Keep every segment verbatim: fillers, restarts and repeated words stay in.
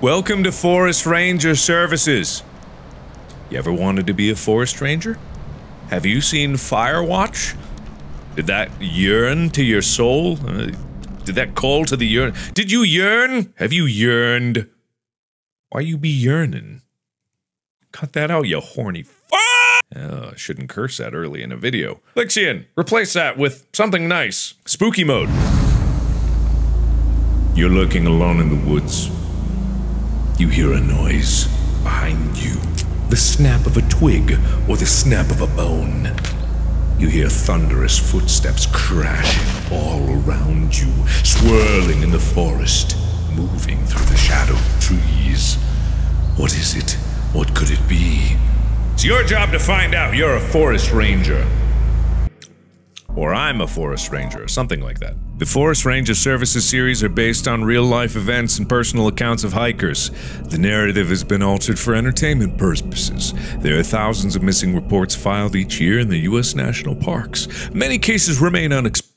Welcome to Forest Ranger Services. You ever wanted to be a forest ranger? Have you seen Firewatch? Did that yearn to your soul? Uh, did that call to the yearn? Did you yearn? Have you yearned? Why you be yearning? Cut that out, you horny fuck! Oh, I shouldn't curse that early in a video. Lixian, replace that with something nice. Spooky mode. You're lurking alone in the woods. You hear a noise behind you. The snap of a twig or the snap of a bone. You hear thunderous footsteps crashing all around you, swirling in the forest, moving through the shadowed trees. What is it? What could it be? It's your job to find out. You're a forest ranger. Or I'm a forest ranger, or something like that. The Forest Ranger Services series are based on real-life events and personal accounts of hikers. The narrative has been altered for entertainment purposes. There are thousands of missing reports filed each year in the U S national parks. Many cases remain unexplained.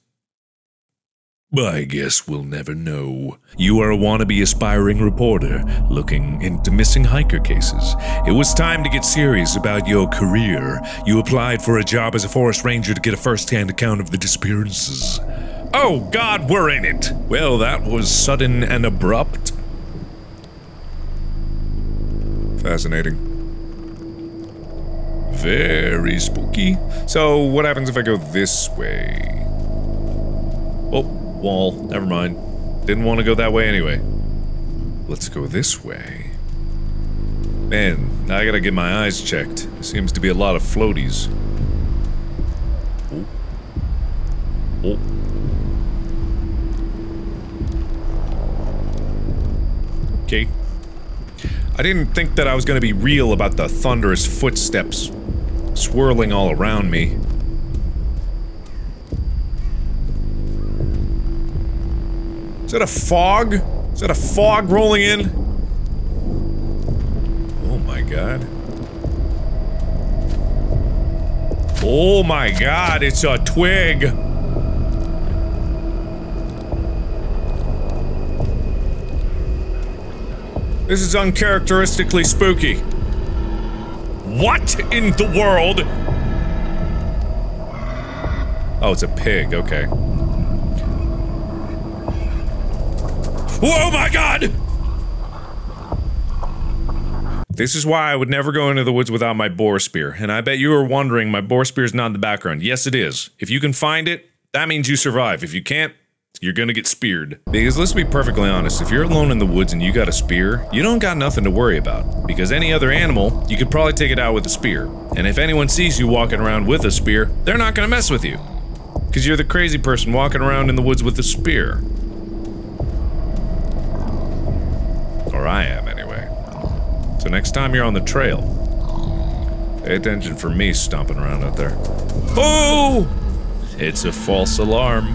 I guess we'll never know. You are a wannabe aspiring reporter looking into missing hiker cases. It was time to get serious about your career. You applied for a job as a forest ranger to get a first-hand account of the disappearances. Oh God, we're in it! Well, that was sudden and abrupt. Fascinating. Very spooky. So, what happens if I go this way? Oh. Wall. Never mind. Didn't want to go that way anyway. Let's go this way. Man, now I gotta get my eyes checked. There seems to be a lot of floaties. Oh. Oh. Okay. I didn't think that I was gonna be real about the thunderous footsteps swirling all around me. Is that a fog? Is that a fog rolling in? Oh my God. Oh my God, it's a twig! This is uncharacteristically spooky. What in the world? Oh, it's a pig, okay. Oh my God! This is why I would never go into the woods without my boar spear, and I bet you were wondering my boar spear's not in the background. Yes, it is. If you can find it, that means you survive. If you can't, you're gonna get speared. Because let's be perfectly honest, if you're alone in the woods and you got a spear, you don't got nothing to worry about. Because any other animal, you could probably take it out with a spear. And if anyone sees you walking around with a spear, they're not gonna mess with you. Because you're the crazy person walking around in the woods with a spear. Or I am, anyway. So next time you're on the trail, pay attention for me stomping around out there. Oh! It's a false alarm.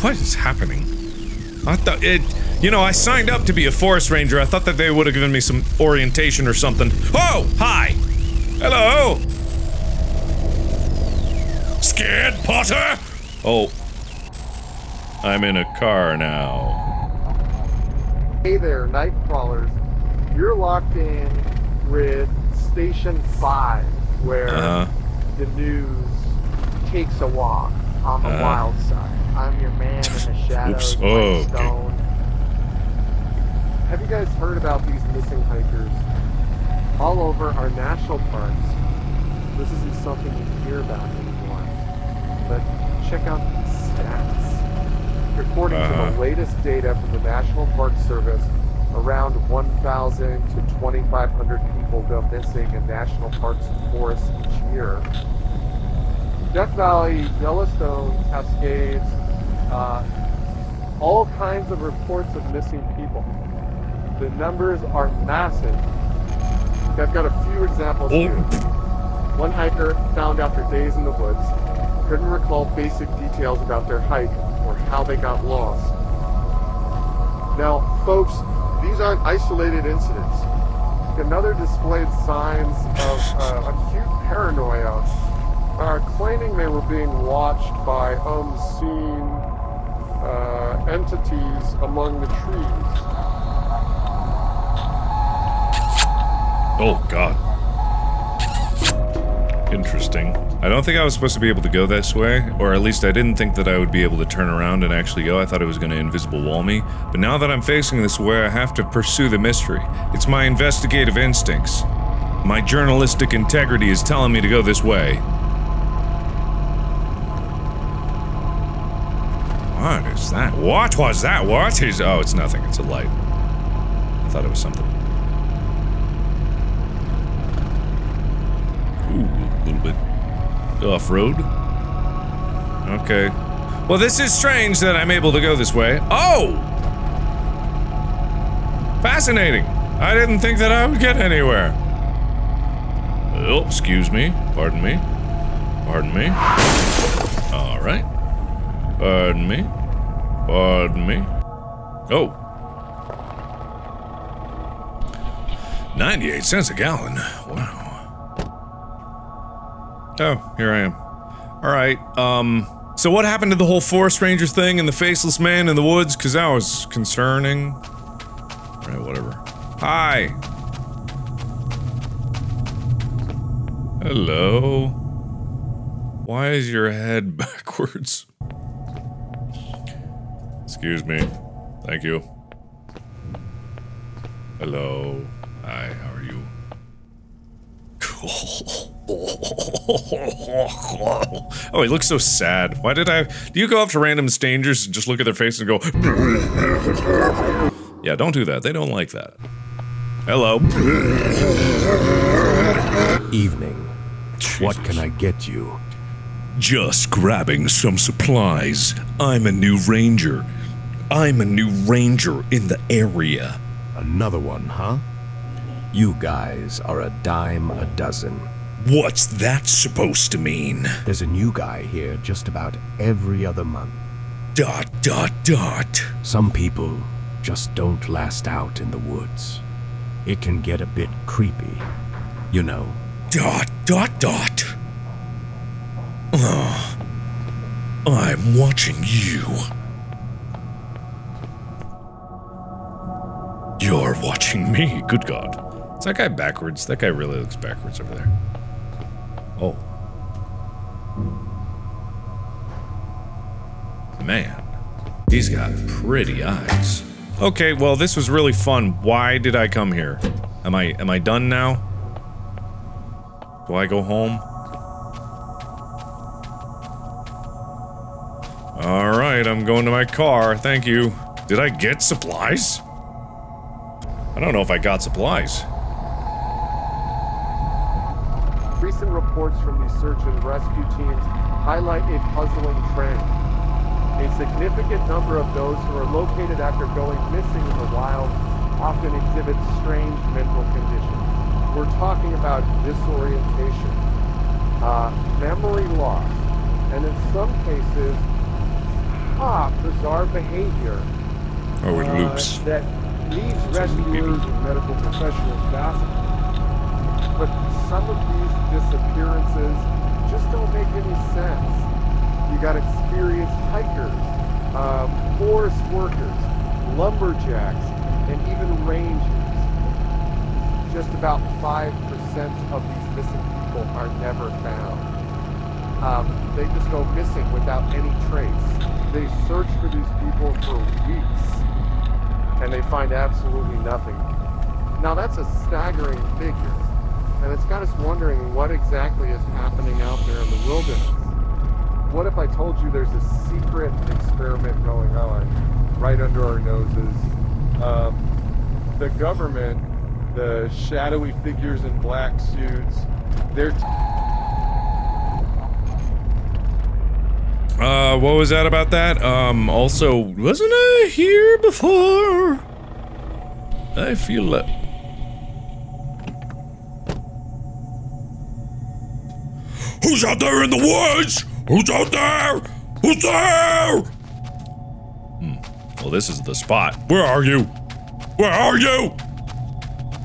What is happening? I thought it... You know, I signed up to be a forest ranger. I thought that they would have given me some orientation or something. Oh! Hi! Hello! Scared, Potter? Oh. I'm in a car now. Hey there, Nightcrawlers. You're locked in with Station five, where uh-huh. the news takes a walk on the uh-huh. wild side. I'm your man in the shadows. Oops. Oh, Stone. Okay. Have you guys heard about these missing hikers? All over our national parks. This isn't something you hear about anymore. But check out these stats. According uh-huh. to the latest data from the National Park Service, around one thousand to twenty-five hundred people go missing in national parks and forests each year. Death Valley, Yellowstone, Cascades, uh, all kinds of reports of missing people. The numbers are massive. I've got a few examples here. One hiker found after days in the woods, couldn't recall basic details about their hike or how they got lost. Now, folks, these aren't isolated incidents. Another displayed signs of uh, acute paranoia, are claiming they were being watched by unseen uh, entities among the trees. Oh, God. Interesting. I don't think I was supposed to be able to go this way, or at least I didn't think that I would be able to turn around and actually go. I thought it was going to invisible wall me. But now that I'm facing this way, I have to pursue the mystery. It's my investigative instincts. My journalistic integrity is telling me to go this way. What is that? What was that? What is... Oh, it's nothing. It's a light. I thought it was something. Ooh, a little bit off-road. Okay. Well, this is strange that I'm able to go this way. Oh! Fascinating. I didn't think that I would get anywhere. Oh, excuse me. Pardon me. Pardon me. Alright. Pardon me. Pardon me. Oh. ninety-eight cents a gallon. Wow. Oh, here I am. Alright, um... so what happened to the whole Forest Ranger thing and the faceless man in the woods? Cause that was concerning. Alright, whatever. Hi! Hello? Why is your head backwards? Excuse me. Thank you. Hello. Hi, how are you? Oh, he looks so sad. Why did I- Do you go up to random strangers and just look at their face and go Yeah, don't do that. They don't like that. Hello. Evening. Jesus. What can I get you? Just grabbing some supplies. I'm a new ranger. I'm a new ranger in the area. Another one, huh? You guys are a dime a dozen. What's that supposed to mean? There's a new guy here just about every other month. Dot, dot, dot. Some people just don't last out in the woods. It can get a bit creepy, you know. Dot, dot, dot. Oh, I'm watching you. You're watching me. Good God. Is that guy backwards? That guy really looks backwards over there. Oh. Man. He's got pretty eyes. Okay, well, this was really fun. Why did I come here? Am I- am I done now? Do I go home? Alright, I'm going to my car, thank you. Did I get supplies? I don't know if I got supplies. Recent reports from the search and rescue teams highlight a puzzling trend. A significant number of those who are located after going missing in the wild often exhibit strange mental conditions. We're talking about disorientation, uh, memory loss, and in some cases, ha, bizarre behavior. Oh, it uh, loops. That leaves rescuers and medical professionals baffled. But some of these disappearances just don't make any sense. You got experienced hikers, uh, forest workers, lumberjacks, and even rangers. Just about five percent of these missing people are never found. Um, they just go missing without any trace. They search for these people for weeks, and they find absolutely nothing. Now that's a staggering figure, and it's got us wondering what exactly is happening out there in the wilderness. What if I told you there's a secret experiment going on right under our noses? Um, the government, the shadowy figures in black suits, they're... Uh, what was that about that? Um, also, wasn't I here before? I feel like... Who's out there in the woods? Who's out there? Who's there? Hmm. Well, this is the spot. Where are you? Where are you?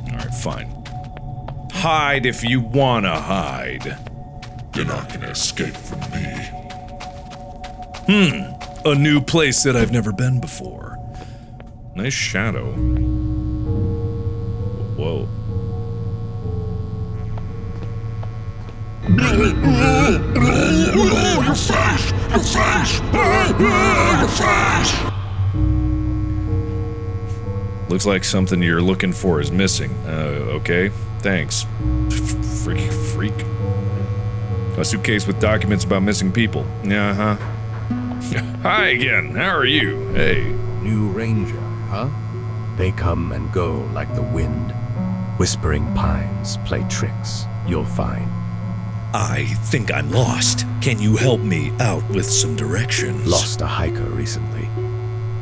Alright, fine. Hide if you wanna hide. You're not gonna escape from me. Hmm, a new place that I've never been before. Nice shadow. Whoa. Your face! Your face! Your face! Looks like something you're looking for is missing. Uh, okay. Thanks. Freaky freak. A suitcase with documents about missing people. Yeah, huh. Hi again, how are you? Hey. New ranger, huh? They come and go like the wind. Whispering pines play tricks, you'll find. I think I'm lost. Can you help me out with some directions? Lost a hiker recently.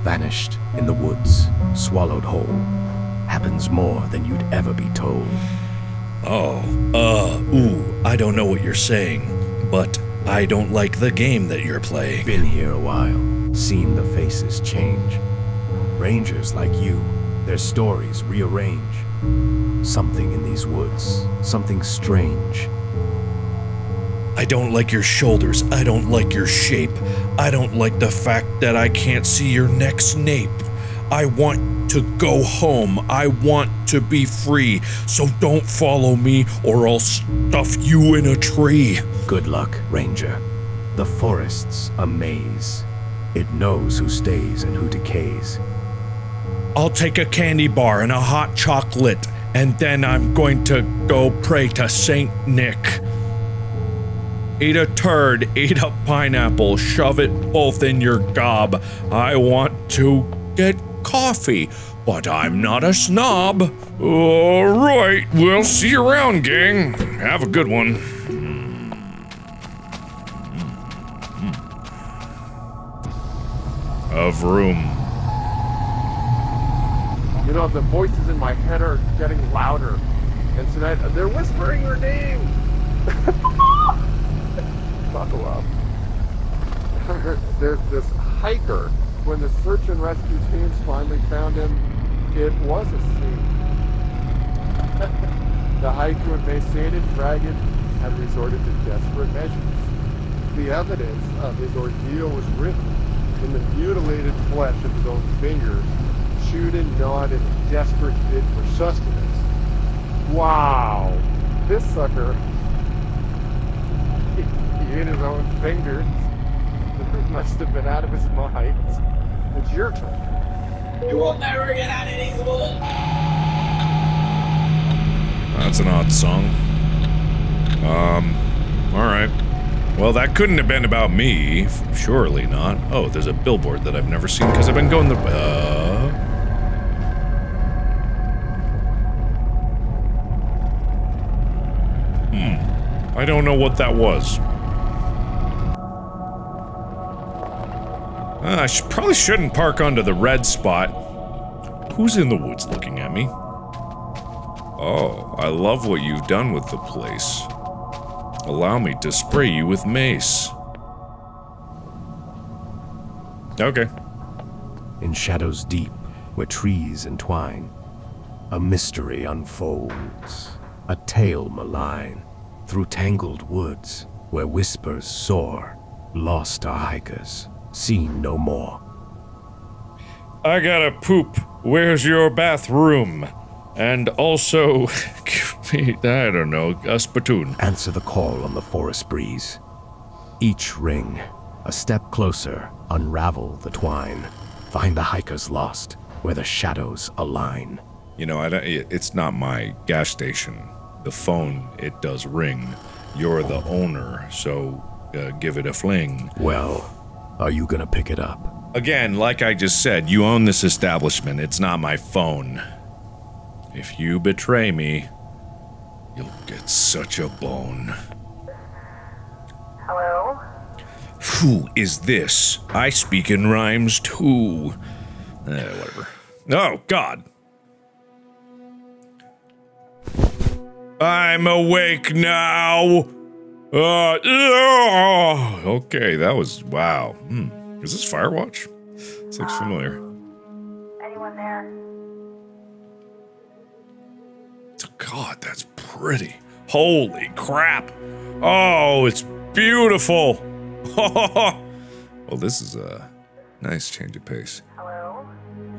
Vanished in the woods, swallowed whole. Happens more than you'd ever be told. Oh, uh, ooh, I don't know what you're saying, but... I don't like the game that you're playing. Been here a while, seen the faces change. Rangers like you, their stories rearrange. Something in these woods, something strange. I don't like your shoulders, I don't like your shape. I don't like the fact that I can't see your next nape. I want to go home, I want to be free. So don't follow me or I'll stuff you in a tree. Good luck, Ranger. The forest's a maze. It knows who stays and who decays. I'll take a candy bar and a hot chocolate, and then I'm going to go pray to Saint Nick. Eat a turd, eat a pineapple, shove it both in your gob. I want to get coffee, but I'm not a snob. All right, we'll see you around, gang. Have a good one. Of room. You know, the voices in my head are getting louder, and tonight they're whispering your name. Buckle up. There's this hiker. When the search and rescue teams finally found him, it was a scene. The hiker, who emaciated, ragged, had resorted to desperate measures. The evidence of his ordeal was written in the mutilated flesh of his own fingers, chewed and gnawed in a desperate bid for sustenance. Wow! This sucker, he, he ate his own fingers. He must have been out of his mind. It's your turn. You will never get out of these woods. That's an odd song. Um, alright. Well, that couldn't have been about me. Surely not. Oh, there's a billboard that I've never seen because I've been going the... Uh... Hmm. I don't know what that was. Uh, I sh probably shouldn't park onto the red spot. Who's in the woods looking at me? Oh, I love what you've done with the place. Allow me to spray you with mace. Okay. In shadows deep, where trees entwine, a mystery unfolds, a tale malign. Through tangled woods, where whispers soar, lost are hikers, seen no more. I gotta poop. Where's your bathroom? And also, give me, I don't know, a spittoon. Answer the call on the forest breeze. Each ring, a step closer, unravel the twine. Find the hikers lost, where the shadows align. You know, I don't, it's not my gas station. The phone, it does ring. You're the owner, so uh, give it a fling. Well, are you gonna pick it up? Again, like I just said, you own this establishment. It's not my phone. If you betray me, you'll get such a bone. Hello? Who is this? I speak in rhymes too. Eh, whatever. Oh, God. I'm awake now. Uh, oh, okay, that was, wow. Hmm. Is this Firewatch? This looks uh, familiar. Anyone there? God, that's pretty. Holy crap. Oh, it's beautiful. Well, this is a nice change of pace. Hello?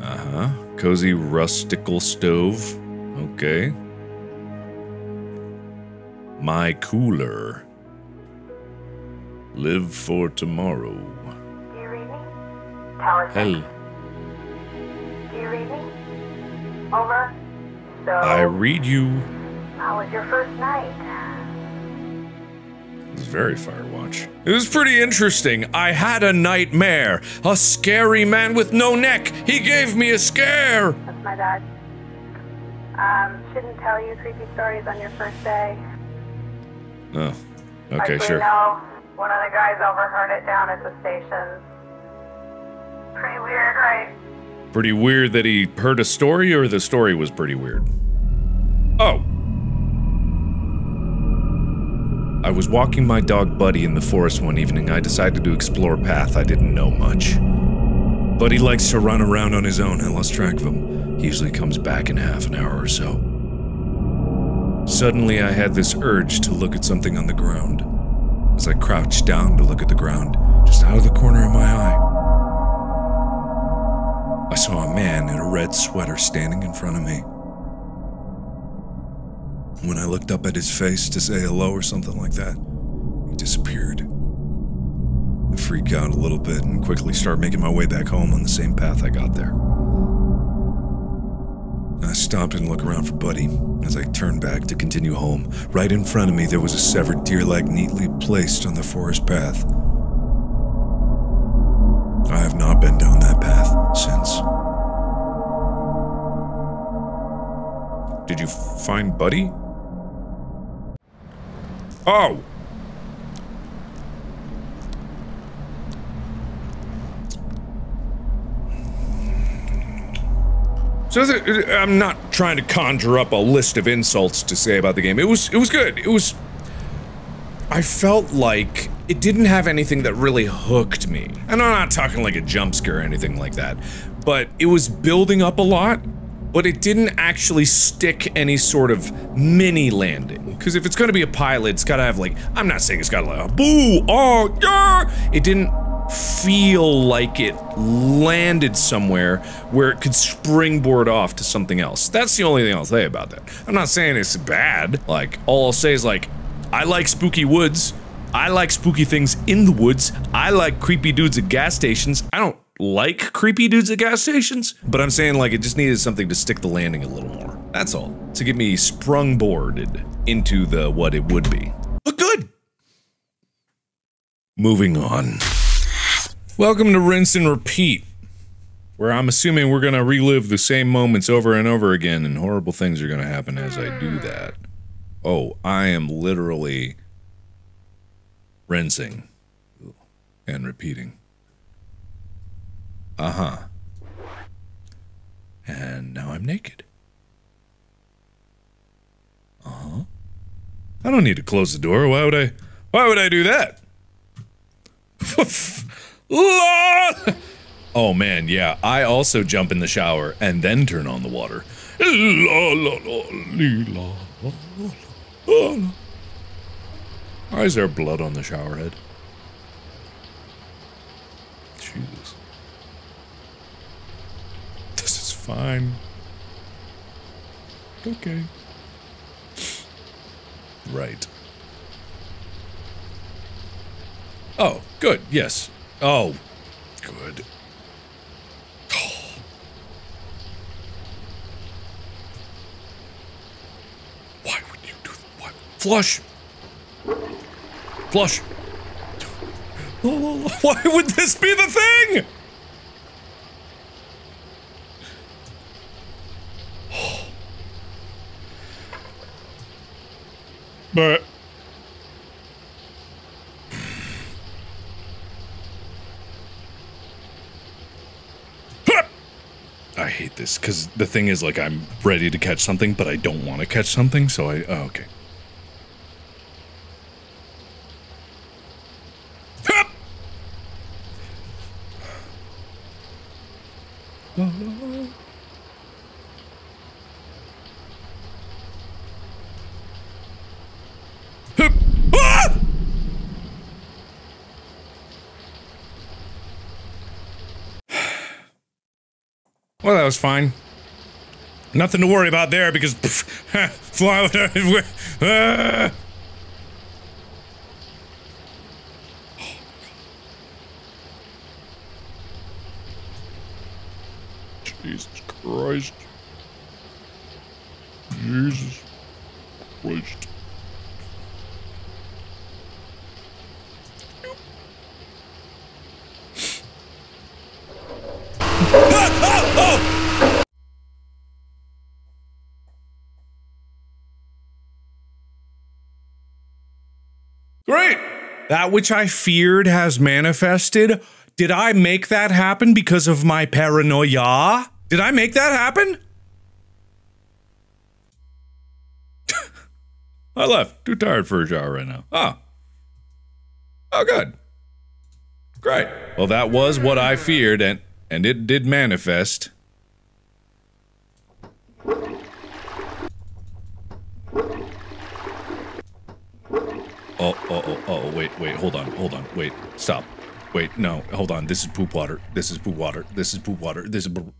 Uh-huh. Cozy rustical stove. Okay. My cooler. Live for tomorrow. Do you read me? Tower six. Hey. Do you read me? Over. So, I read you. How was your first night? It was very Firewatch. It was pretty interesting. I had a nightmare. A scary man with no neck. He gave me a scare. That's my dad. Um, shouldn't tell you creepy stories on your first day. Oh, okay, sure. No, one of the guys overheard it down at the station. Pretty weird, right? Pretty weird that he heard a story, or the story was pretty weird? Oh. I was walking my dog Buddy in the forest one evening. I decided to explore a path I didn't know much. Buddy likes to run around on his own. I lost track of him. He usually comes back in half an hour or so. Suddenly, I had this urge to look at something on the ground. As I crouched down to look at the ground, just out of the corner of my eye, I saw a man in a red sweater standing in front of me. When I looked up at his face to say hello or something like that, he disappeared. I freaked out a little bit and quickly started making my way back home on the same path I got there. I stopped and looked around for Buddy. As I turned back to continue home, right in front of me there was a severed deer leg neatly placed on the forest path. I have not been down that path since. Did you find Buddy? Oh! So I'm not trying to conjure up a list of insults to say about the game. It was, it was good. It was, I felt like it didn't have anything that really hooked me. And I'm not talking like a jump scare or anything like that, but it was building up a lot, but it didn't actually stick any sort of mini landing. Because if it's going to be a pilot, it's got to have like, I'm not saying it's got to like, a boo, oh, yeah. It didn't feel like it landed somewhere where it could springboard off to something else. That's the only thing I'll say about that. I'm not saying it's bad. Like, all I'll say is like, I like spooky woods. I like spooky things in the woods. I like creepy dudes at gas stations. I don't like creepy dudes at gas stations, but I'm saying like it just needed something to stick the landing a little more. That's all. To get me sprungboarded into the what it would be. But good. Moving on. Welcome to Rinse and Repeat, where I'm assuming we're gonna relive the same moments over and over again, and horrible things are gonna happen as I do that. Oh, I am literally rinsing and repeating. Uh-huh. And now I'm naked. Uh-huh. I don't need to close the door. Why would I? Why would I do that? Oh man, yeah, I also jump in the shower and then turn on the water. Why is there blood on the shower head? Jesus. This is fine. Okay. Right. Oh, good, yes. Oh, good. Oh. Why would you do that? Why? Flush! Flush! Why would this be the thing? Oh. But I hate this because the thing is, like, I'm ready to catch something, but I don't want to catch something, so I... Oh, okay. Well, that was fine. Nothing to worry about there because pff, fly everywhere. Ah. Jesus Christ. Jesus Christ. Great! That which I feared has manifested. Did I make that happen because of my paranoia? Did I make that happen? I left. Too tired for a shower right now. Oh. Oh, good. Great. Well, that was what I feared, and, and it did manifest. Oh, oh, oh, oh, wait, wait, hold on, hold on, wait, stop, wait, no, hold on, this is poop water, this is poop water, this is poop water, this is poop...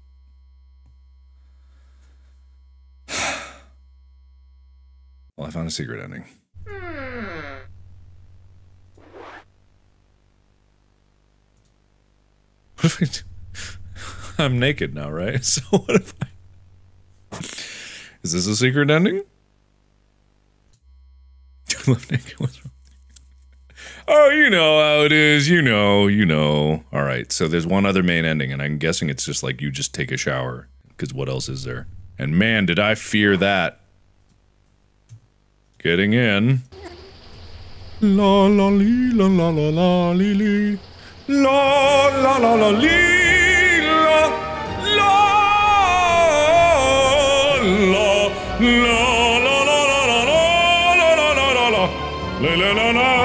Well, I found a secret ending. What if I do? I'm naked now, right? So what if I... Is this a secret ending? Oh, you know how it is, you know, you know. All right, so there's one other main ending, and I'm guessing it's just like you just take a shower, because what else is there? And man, did I fear that. Getting in. La la lee, la la la la lee lee. La la la la lee, la la la la. La la la la la la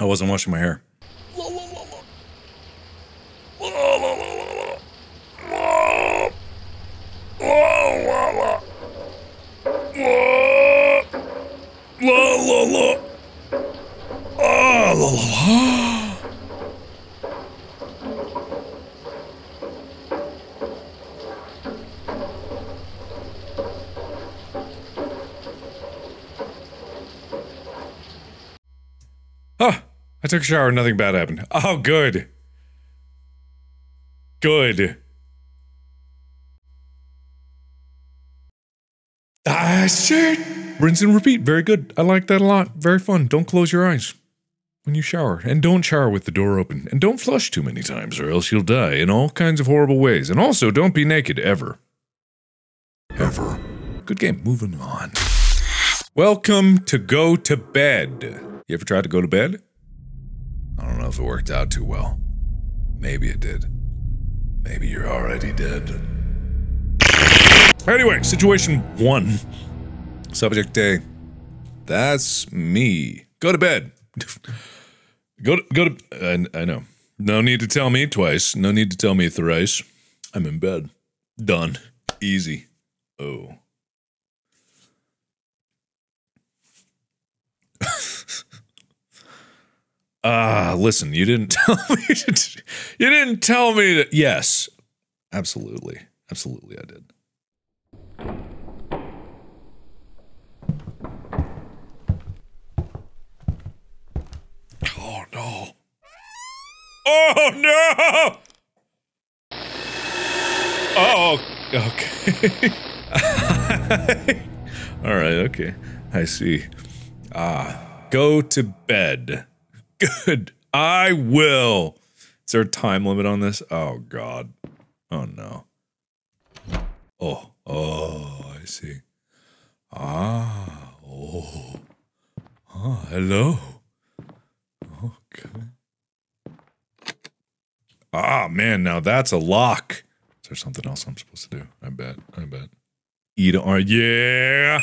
I wasn't washing my hair. I took a shower and nothing bad happened. Oh, good. Good. Ah, shit. Rinse and repeat. Very good. I like that a lot. Very fun. Don't close your eyes when you shower. And don't shower with the door open. And don't flush too many times or else you'll die in all kinds of horrible ways. And also, don't be naked ever. Ever. Good game. Moving on. Welcome to Go to Bed. You ever tried to go to bed? I don't know if it worked out too well. Maybe it did. Maybe you're already dead. Anyway, situation one. Subject A. That's me. Go to bed. Go to- go to- I, I know. No need to tell me twice. No need to tell me thrice. I'm in bed. Done. Easy. Oh. Ah, uh, listen, you didn't tell me to, you didn't tell me to, yes. Absolutely. Absolutely I did. Oh no. Oh no! Oh, okay. All right, okay. I see. Ah. Go to bed. Good. I will. Is there a time limit on this? Oh, God. Oh, no. Oh. Oh, I see. Ah. Oh. Oh, hello. Okay. Ah, man. Now that's a lock. Is there something else I'm supposed to do? I bet. I bet. Eat on. Yeah.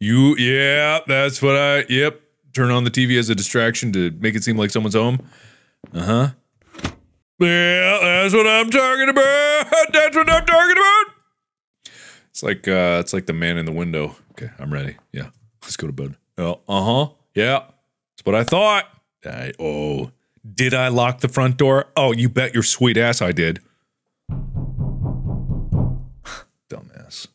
You. Yeah. That's what I. Yep. Turn on the T V as a distraction to make it seem like someone's home. Uh-huh. Yeah, that's what I'm talking about. That's what I'm talking about. It's like, uh, it's like the man in the window. Okay, I'm ready. Yeah, let's go to bed. Oh, uh-huh. Yeah, that's what I thought. I, oh, did I lock the front door? Oh, you bet your sweet ass I did. Dumbass.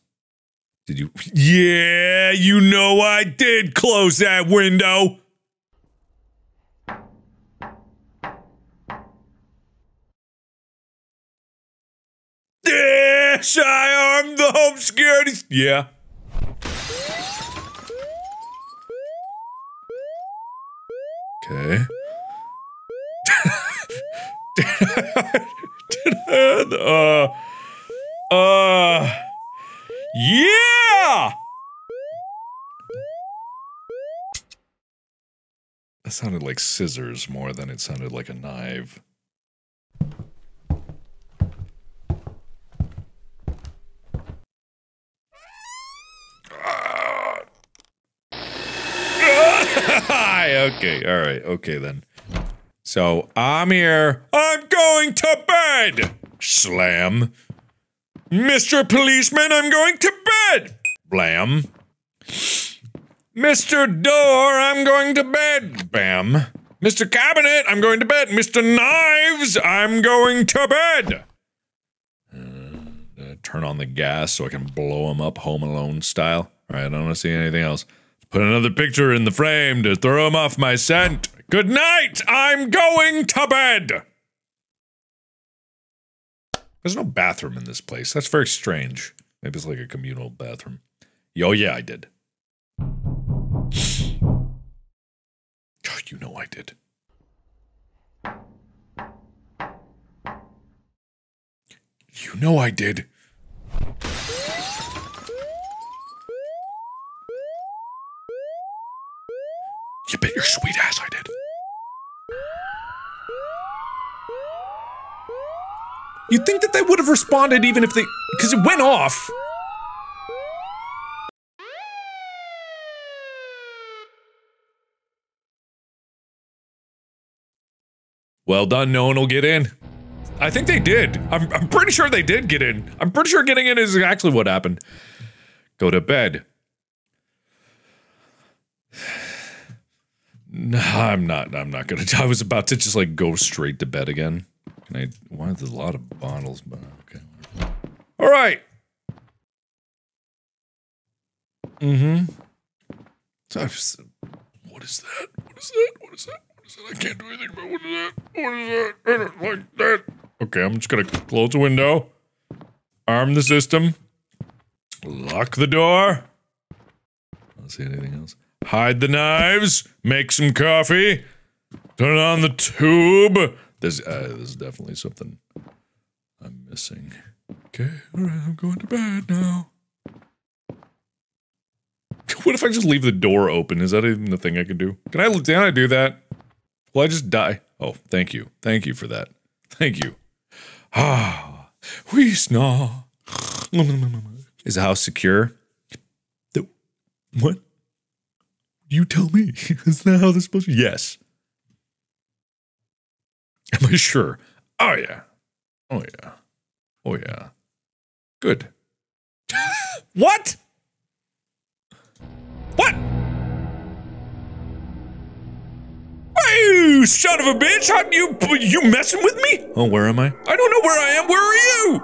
Did you? Yeah, you know I did close that window. Yes, I armed the home security. Yeah. Okay. Did I? Uh. Uh. Yeah! That sounded like scissors more than it sounded like a knife. Ah. Okay, alright, okay then. So, I'm here. I'm going to bed! Slam. Mister Policeman, I'm going to bed! Blam. Mister Door, I'm going to bed! Bam. Mister Cabinet, I'm going to bed! Mister Knives, I'm going to bed! Uh, turn on the gas so I can blow him up Home Alone style. Alright, I don't want to see anything else. Put another picture in the frame to throw him off my scent. Good night! I'm going to bed! There's no bathroom in this place. That's very strange. Maybe it's like a communal bathroom. Oh, yeah, I did. Oh, you know I did. You know I did. You bet your sweet ass I did. You'd think that they would have responded even if they- because it went off! Well done, no one will get in. I think they did. I'm, I'm pretty sure they did get in. I'm pretty sure getting in is actually what happened. Go to bed. No, I'm not- I'm not gonna- I was about to just like go straight to bed again. Can I? Why there's a lot of bottles, but okay. All right. Mm-hmm. So just, what is that? What is that? What is that? What is that? I can't do anything about what is that? What is that? I don't like that. Okay, I'm just gonna close the window, arm the system, lock the door. I don't see anything else. Hide the knives. Make some coffee. Turn on the tube. There's, uh, there's definitely something I'm missing. Okay, alright, I'm going to bed now. What if I just leave the door open? Is that even the thing I can do? Can I, can I do that? Will I just die? Oh, thank you. Thank you for that. Thank you. Ah, we snaw. Is the house secure? The, what? You tell me. Is that how this is supposed to be? Yes. Am I sure? Oh, yeah. Oh, yeah. Oh, yeah. Good. What? What? You son of a bitch! How you- you messing with me? Oh, where am I? I don't know where I am. Where are you?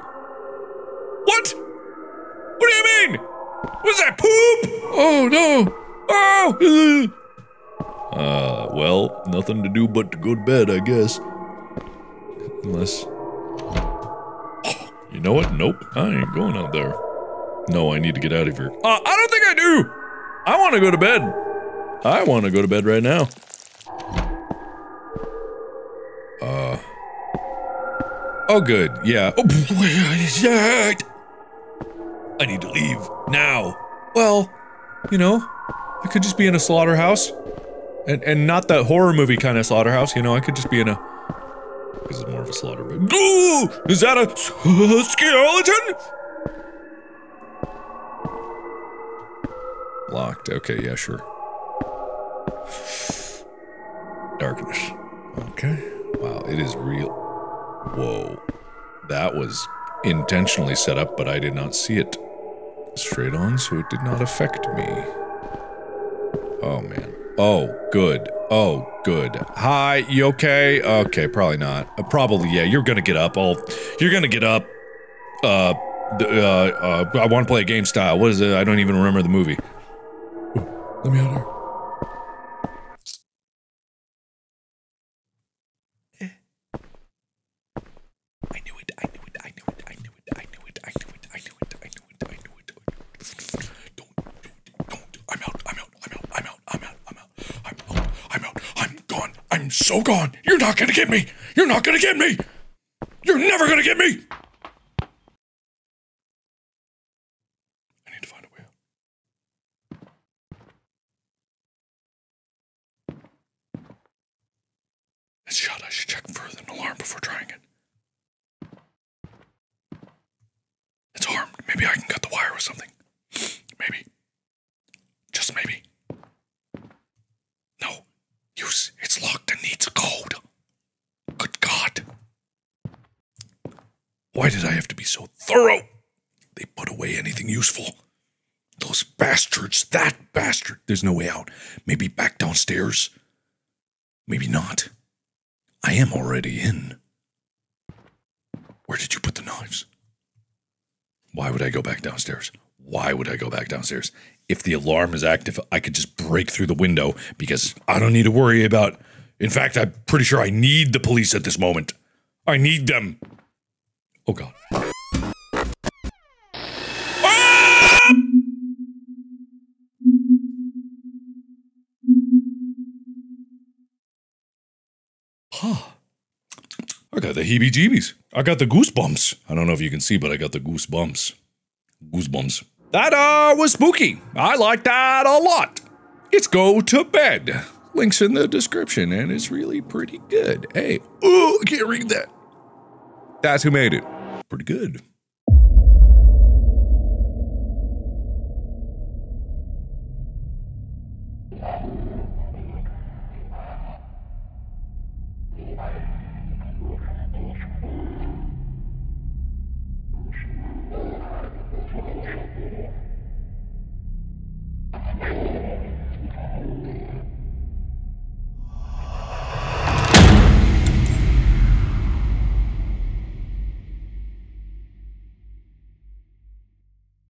What? What do you mean? Was that poop? Oh, no. Oh! Uh, well, nothing to do but to go to bed, I guess. Unless... You know what? Nope. I ain't going out there. No, I need to get out of here. Uh, I don't think I do! I want to go to bed. I want to go to bed right now. Uh. Oh, good. Yeah. Oh, I need to leave now. Well, you know, I could just be in a slaughterhouse, and and not that horror movie kind of slaughterhouse. You know, I could just be in a. This is more of a slaughter. But ooh, is that a skeleton? Locked. Okay, yeah, sure. Darkness. Okay. Wow, it is real. Whoa. That was intentionally set up, but I did not see it straight on, so it did not affect me. Oh, man. Oh, good. Oh, good. Hi, you okay? Okay, probably not. Uh, probably, yeah, you're gonna get up. I'll, you're gonna get up. Uh, uh, uh, I want to play a game style. What is it? I don't even remember the movie. Ooh, let me out of here. So gone. You're not gonna get me. You're not gonna get me. You're never gonna get me. I need to find a way out. It's shut. I should check for an alarm before trying it. It's armed. Maybe I can cut the wire with something. Maybe. Just maybe. No. Use. It's locked and needs a code. Good God. Why did I have to be so thorough? They put away anything useful. Those bastards. That bastard. There's no way out. Maybe back downstairs. Maybe not. I am already in. Where did you put the knives? Why would I go back downstairs? Why would I go back downstairs? If the alarm is active, I could just break through the window because I don't need to worry about... In fact, I'm pretty sure I need the police at this moment. I need them. Oh, God. Ah! Huh. I got the heebie-jeebies. I got the goosebumps. I don't know if you can see, but I got the goosebumps. Goosebumps. That, uh, was spooky. I like that a lot. It's Go to Bed. Link's in the description, and it's really pretty good. Hey, ooh, I can't read that. That's who made it. Pretty good.